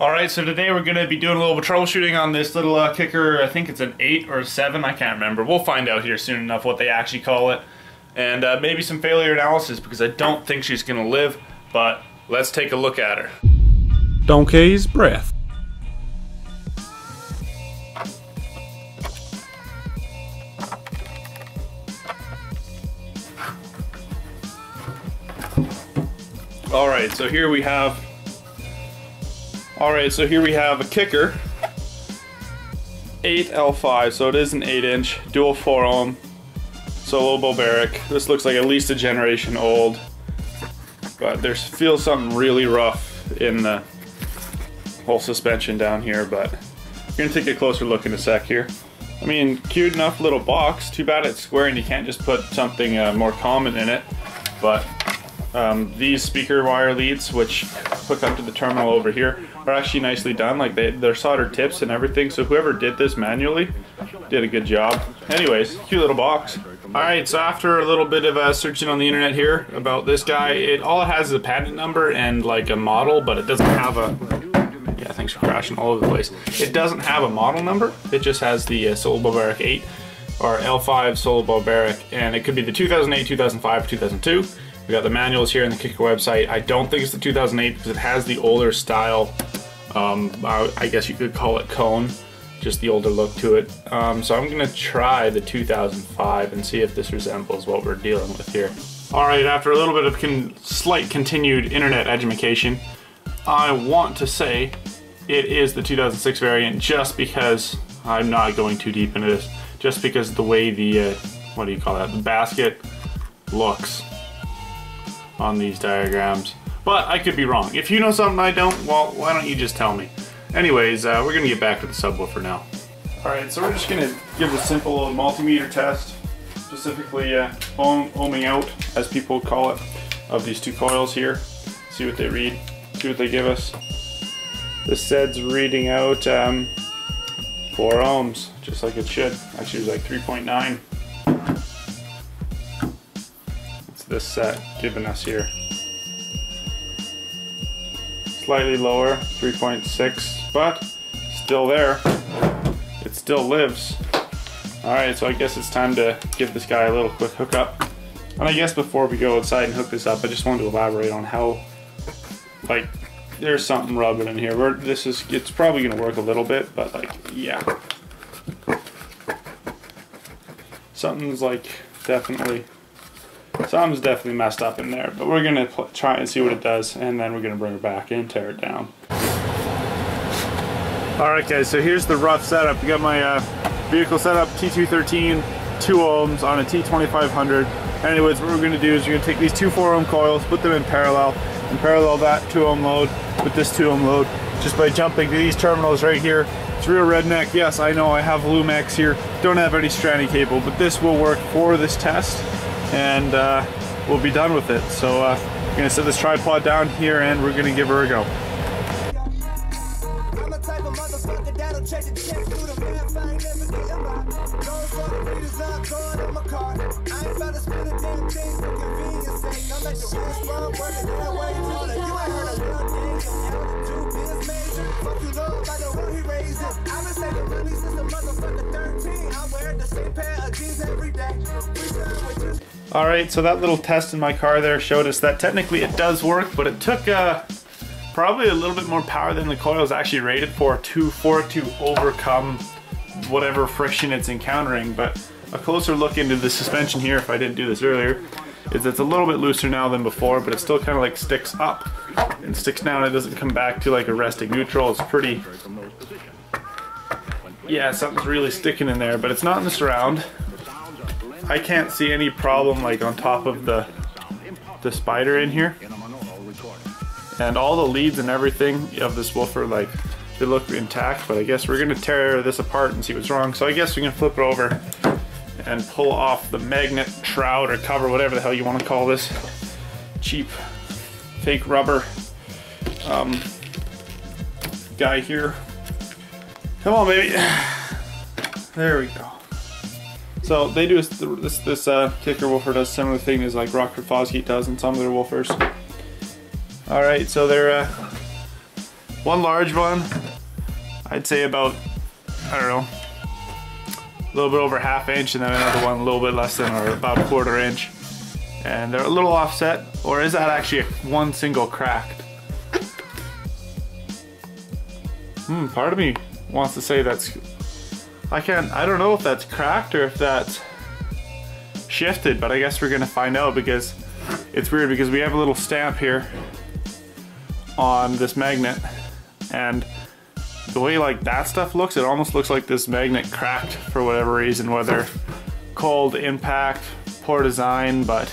Alright, so today we're going to be doing a little troubleshooting on this little Kicker. I think it's an 8 or a 7, I can't remember. We'll find out here soon enough what they actually call it. And maybe some failure analysis, because I don't think she's going to live, but let's take a look at her. Donkey's Breath. Alright, so here we have a Kicker 8 L5, so it is an 8-inch dual 4-ohm Solo Barbaric. This looks like at least a generation old, but there feels something really rough in the whole suspension down here. But we're gonna take a closer look in a sec here. I mean, cute enough little box. Too bad it's square and you can't just put something more common in it. But these speaker wire leads, which hook up to the terminal over here, are actually nicely done. Like they're soldered tips and everything, so whoever did this manually did a good job. Anyways, cute little box. Alright, so after a little bit of searching on the internet here about this guy, all it has is a patent number and like a model, but it doesn't have a... yeah, things are crashing all over the place. It doesn't have a model number, it just has the Solo Barbaric 8 or L5 Solo Barbaric, and it could be the 2008, 2005, or 2002. We got the manuals here in the Kicker website. I don't think it's the 2008 because it has the older style, I guess you could call it cone, just the older look to it. So I'm gonna try the 2005 and see if this resembles what we're dealing with here. All right, after a little bit of slight continued internet education, I want to say it is the 2006 variant, just because I'm not going too deep into this, just because the way the, what do you call that, the basket looks on these diagrams. But I could be wrong. If you know something I don't, well, why don't you just tell me? Anyways, we're gonna get back to the subwoofer now. Alright, so we're just gonna give a simple little multimeter test, specifically ohming out, as people call it, of these two coils here. See what they read, see what they give us. This said's reading out 4 ohms, just like it should. Actually, it was like 3.9. This set giving us here. Slightly lower, 3.6, but still there. It still lives. Alright, so I guess it's time to give this guy a little quick hookup. And I guess before we go outside and hook this up, I just wanted to elaborate on how, like, there's something rubbing in here. It's probably gonna work a little bit, but like, yeah. Something's like definitely... something's definitely messed up in there, but we're gonna try and see what it does, and then we're gonna bring it back and tear it down. Alright guys, so here's the rough setup. We got my vehicle setup, T213, 2 ohms on a T2500. Anyways, what we're gonna do is we're gonna take these two 4 ohm coils, put them in parallel, and parallel that 2 ohm load with this 2 ohm load, just by jumping to these terminals right here. It's real redneck, yes I know, I have Lumex here, don't have any stranding cable, but this will work for this test. And we'll be done with it. So I'm gonna set this tripod down here and we're gonna give her a go. I'm a type of motherfucker that'll check the check through the maps. I ain't never getting by. Going for the meters, I'm going in my car. I ain't about to spend a damn thing for convenience sake. I'm like the worst one working that way. You ain't heard a little thing. I'm the 2 biz major. Fuck you love by the one he raised it. I've been saving money since the motherfucker 13. I wear the same pair of jeans every day. Alright, so that little test in my car there showed us that technically it does work, but it took probably a little bit more power than the coil is actually rated for it to overcome whatever friction it's encountering. But a closer look into the suspension here, if I didn't do this earlier, is it's a little bit looser now than before, but it still kind of like sticks up and sticks down. It doesn't come back to like a resting neutral. It's pretty... yeah, something's really sticking in there, but it's not in the surround. I can't see any problem like on top of the spider in here, and all the leads and everything of this woofer, like they look intact. But I guess we're gonna tear this apart and see what's wrong. So I guess we can flip it over and pull off the magnet shroud or cover, whatever the hell you want to call this cheap fake rubber guy here. Come on, baby. There we go. So they do this Kicker woofer does similar thing as like Rockford Fosgate does in some of their woofers. All right, so they're One large one, I'd say about, I don't know, a little bit over half inch, and then another one a little bit less than, or about a quarter inch. And they're a little offset, or is that actually one single cracked? Part of me wants to say that's, I don't know if that's cracked or if that's shifted, but I guess we're gonna find out, because it's weird because we have a little stamp here on this magnet, and the way like that stuff looks, it almost looks like this magnet cracked for whatever reason, whether cold, impact, poor design, but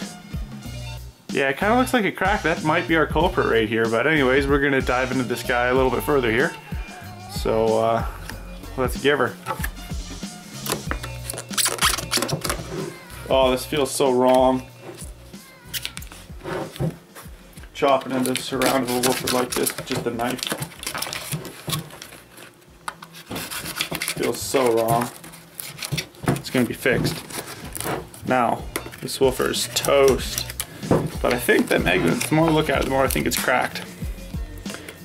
yeah, it kind of looks like it cracked. That might be our culprit right here, but anyways, we're gonna dive into this guy a little bit further here. So let's give her. Oh, this feels so wrong. Chopping into surrounded a woofer like this with just a knife. Feels so wrong. It's gonna be fixed. Now, this woofer is toast. But I think that magnet, the more I look at it, the more I think it's cracked.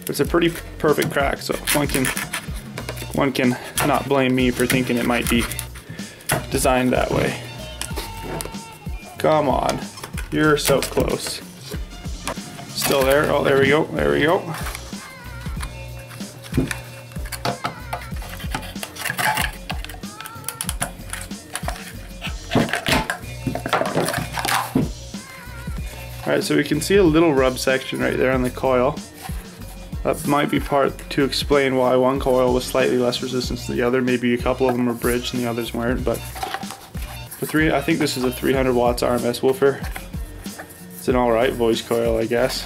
It's a pretty perfect crack, so one can not blame me for thinking it might be designed that way. Come on, you're so close. Still there. Oh, there we go. There we go. All right, so we can see a little rub section right there on the coil. That might be part to explain why one coil was slightly less resistance than the other. Maybe a couple of them were bridged and the others weren't, but I think this is a 300 watts RMS woofer. It's an alright voice coil, I guess.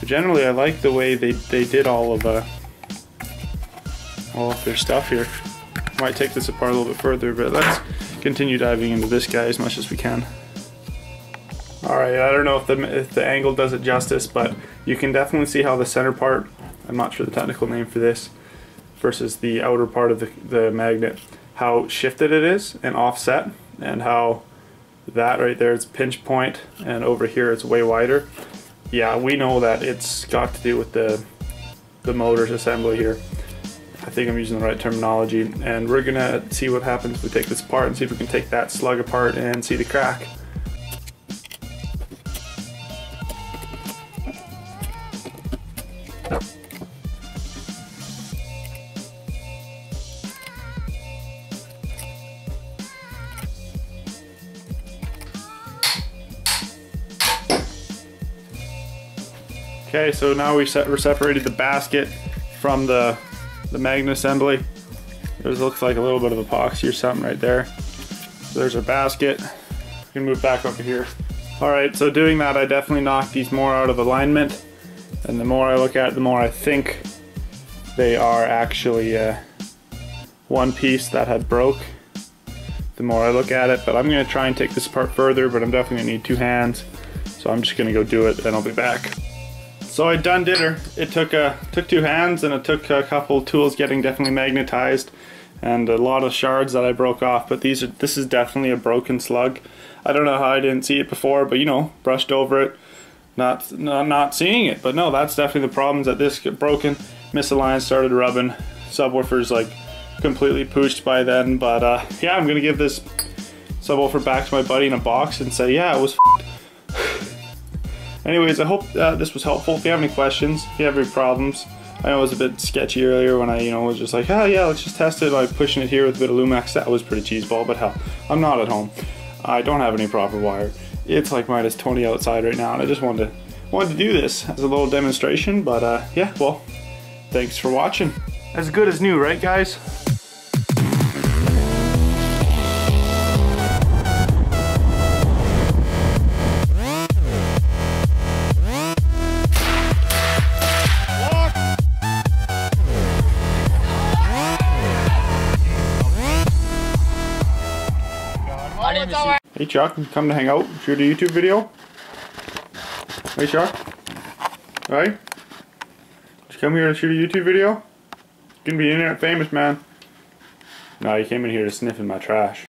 But generally I like the way they did all of their stuff here. Might take this apart a little bit further, but let's continue diving into this guy as much as we can. Alright, I don't know if the angle does it justice, but you can definitely see how the center part, I'm not sure the technical name for this, versus the outer part of the magnet, how shifted it is and offset, and how that right there is pinch point, and over here it's way wider. Yeah, we know that it's got to do with the motor's assembly here. I think I'm using the right terminology, and we're gonna see what happens if we take this apart and see if we can take that slug apart and see the crack. Okay, so now we're separated the basket from the magnet assembly. This looks like a little bit of epoxy or something right there. So there's our basket. We can move back over here. Alright, so doing that, I definitely knocked these more out of alignment. And the more I look at it, the more I think they are actually one piece that had broke. The more I look at it, but I'm going to try and take this apart further, but I'm definitely going to need two hands. So I'm just going to go do it, and I'll be back. So I done did her. It took two hands, and it took a couple tools getting definitely magnetized, and a lot of shards that I broke off. But this is definitely a broken slug. I don't know how I didn't see it before, but you know, brushed over it, not seeing it. But no, that's definitely the problem, that this got broken, misaligned, started rubbing, subwoofers like completely pooched by then. But yeah, I'm gonna give this subwoofer back to my buddy in a box and say, yeah, it was. Anyways, I hope this was helpful. If you have any questions, if you have any problems, I know it was a bit sketchy earlier when I, you know, was just like, oh yeah, let's just test it by pushing it here with a bit of Lumex. That was pretty cheeseball, but hell, I'm not at home. I don't have any proper wire. It's like -20 outside right now, and I just wanted to do this as a little demonstration. But yeah, well, thanks for watching. As good as new, right, guys? Hey Chuck, come to hang out, shoot a YouTube video. Hey Chuck, right? Just come here and shoot a YouTube video. You're gonna be internet famous, man. No, you came in here to sniff in my trash.